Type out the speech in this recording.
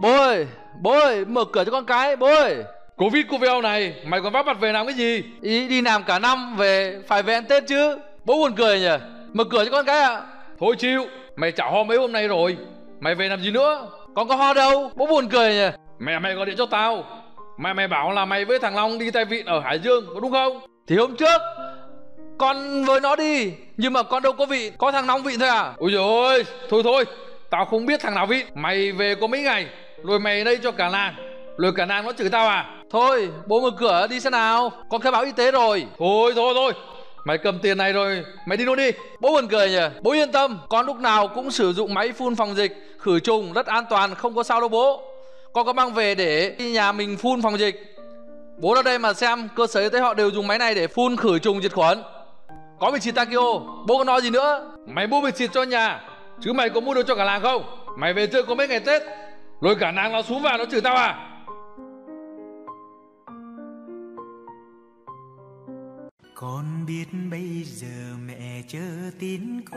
Bố ơi, bố ơi, mở cửa cho con cái, bố ơi. Cố vít cô veo này, mày còn vác mặt về làm cái gì? Ý đi làm cả năm về, phải về ăn Tết chứ. Bố buồn cười nhỉ, mở cửa cho con cái ạ. Thôi chịu, mày chả ho mấy hôm nay rồi, mày về làm gì nữa? Con có ho đâu, bố buồn cười nhỉ. Mẹ mày gọi điện cho tao, mày bảo là mày với thằng Long đi tay vịn ở Hải Dương, có đúng không? Thì hôm trước, con với nó đi, nhưng mà con đâu có vịn, có thằng Long vịn thôi à? Ôi giời ơi, thôi, tao không biết thằng nào vịn, mày về có mấy ngày. Rồi mày đây cho cả làng, rồi cả làng nó chửi tao à? Thôi bố mở cửa đi xem nào, con khai báo y tế rồi. Thôi, mày cầm tiền này rồi mày đi luôn đi. Bố buồn cười nhỉ. Bố yên tâm, con lúc nào cũng sử dụng máy phun phòng dịch khử trùng rất an toàn, không có sao đâu bố. Con có mang về để nhà mình phun phòng dịch. Bố ra đây mà xem, cơ sở y tế họ đều dùng máy này để phun khử trùng diệt khuẩn. Có mình xịt Takyo, bố có nói gì nữa. Mày mua mình xịt cho nhà, chứ mày có mua được cho cả làng không? Mày về chơi có mấy ngày Tết, rồi cả nàng nó xuống vào nó chửi tao à? Con biết bây giờ mẹ chưa tin con.